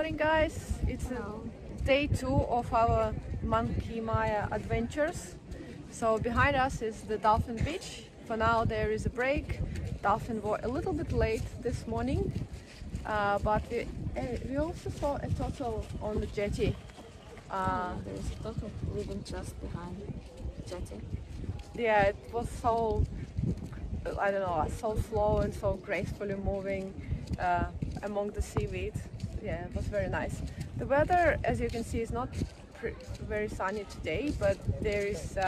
morning, guys. It's day 2 of our Monkey Mia adventures. So behind us is the Dolphin Beach. For now there is a break. Dolphin were a little bit late this morning, but we also saw a turtle on the jetty. There's a turtle living just behind the jetty. Yeah, it was so, I don't know, so slow and so gracefully moving among the seaweed. Yeah, it was very nice. The weather, as you can see, is not very sunny today, but there is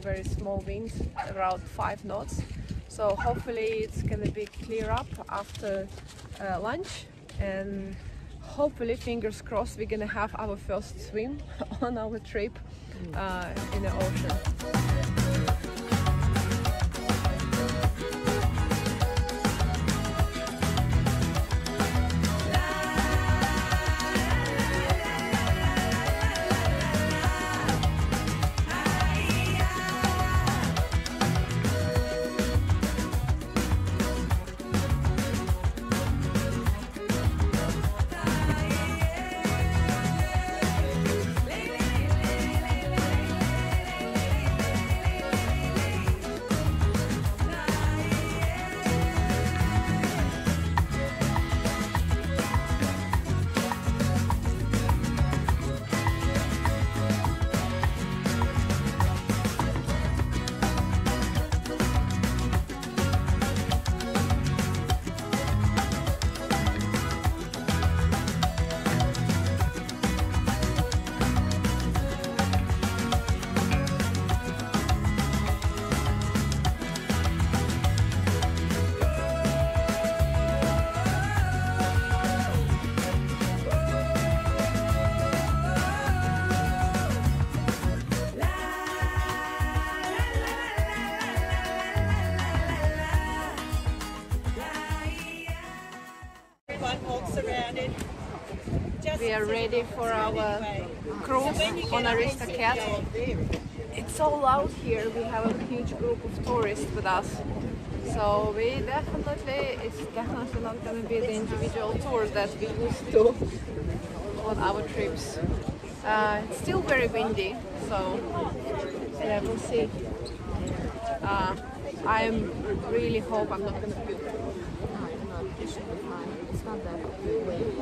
very small wind, around 5 knots. So hopefully it's gonna be clear up after lunch, and hopefully, fingers crossed, we're gonna have our first swim on our trip in the ocean. We are ready for our cruise on Aristocat. It's so loud here, we have a huge group of tourists with us. So we it's definitely not going to be the individual tour that we used to on our trips. It's still very windy, so yeah, we'll see. I really hope I'm not going to puke. It should be fine. It's not that wavy.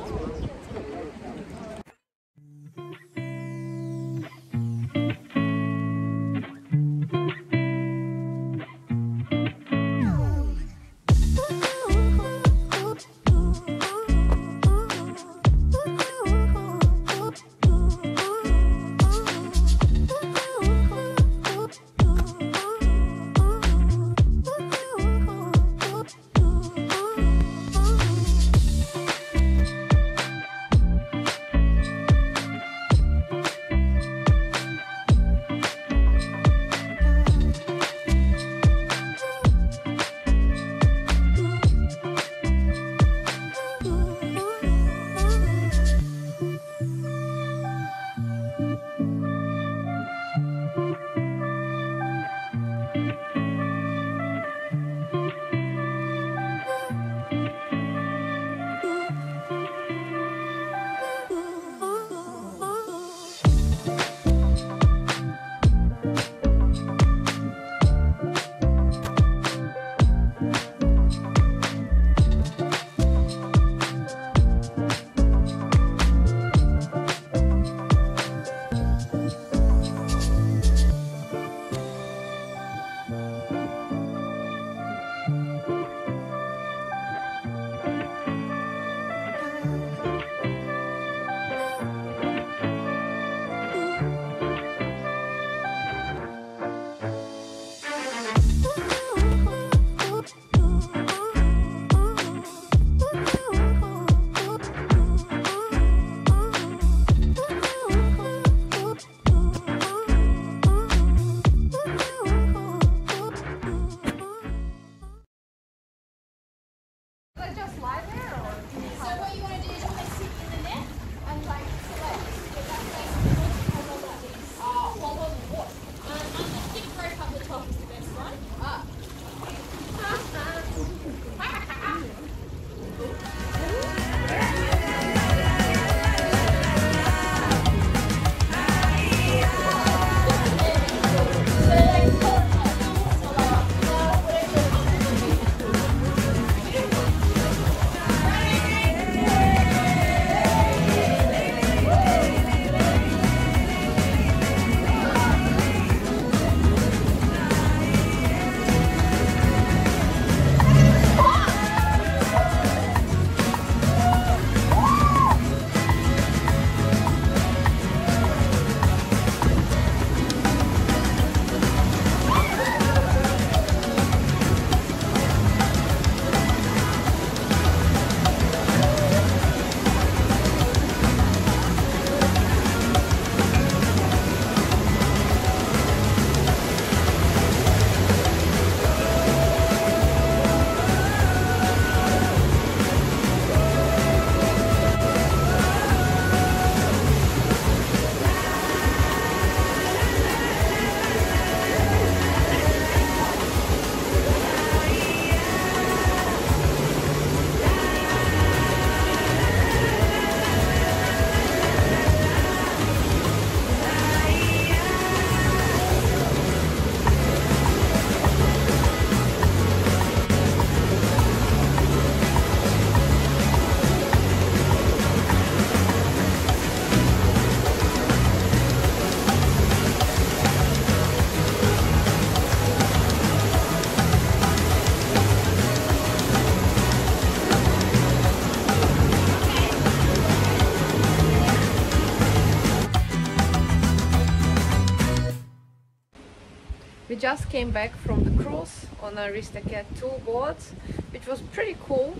We just came back from the cruise on Aristocat 2 boards, which was pretty cool.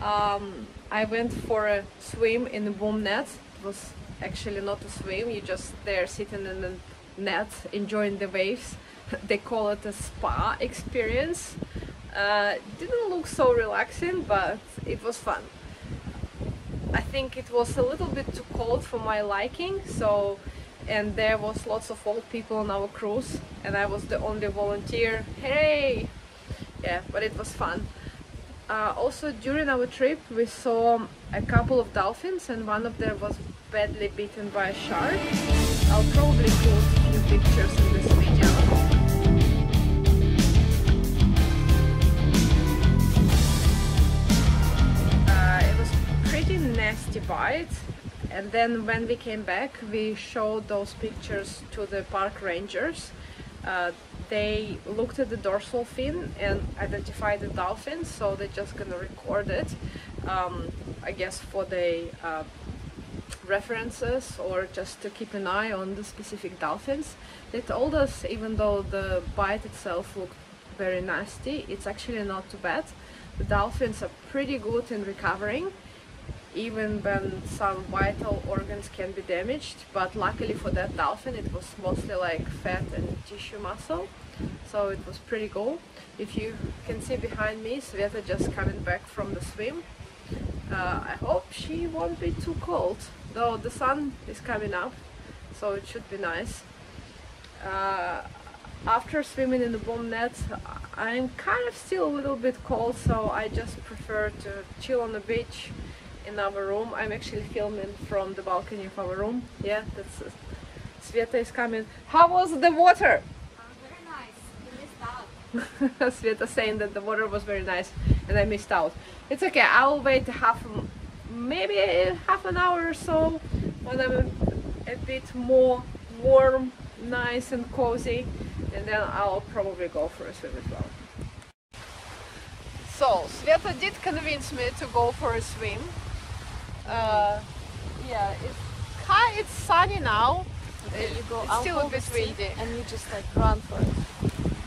I went for a swim in the boom net. It was actually not a swim, you just there sitting in the net enjoying the waves. They call it a spa experience. Didn't look so relaxing, but it was fun. I think it was a little bit too cold for my liking, so and there was lots of old people on our cruise and I was the only volunteer. Hey! Yeah, but it was fun. Also during our trip we saw a couple of dolphins and one of them was badly bitten by a shark. I'll probably post a few pictures in this video. Nasty bite, and then when we came back we showed those pictures to the park rangers. They looked at the dorsal fin and identified the dolphin, so they're just gonna record it, I guess for the references or just to keep an eye on the specific dolphins. They told us even though the bite itself looked very nasty, it's actually not too bad. The dolphins are pretty good in recovering even when some vital organs can be damaged, but luckily for that dolphin it was mostly like fat and tissue muscle, so it was pretty cool. If you can see behind me, Sveta just coming back from the swim. I hope she won't be too cold, though the sun is coming up, so it should be nice. After swimming in the boom net, I'm kind of still a little bit cold, so I just prefer to chill on the beach in our room. I'm actually filming from the balcony of our room. Yeah, that's Sveta is coming. How was the water? Very nice. You missed out. Sveta saying that the water was very nice and I missed out. It's okay. I'll wait maybe half an hour or so when I'm a bit more warm, nice and cozy, and then I'll probably go for a swim as well. So Sveta did convince me to go for a swim. Yeah, it's sunny now. Okay, it's still a bit windy, and you just like run for it.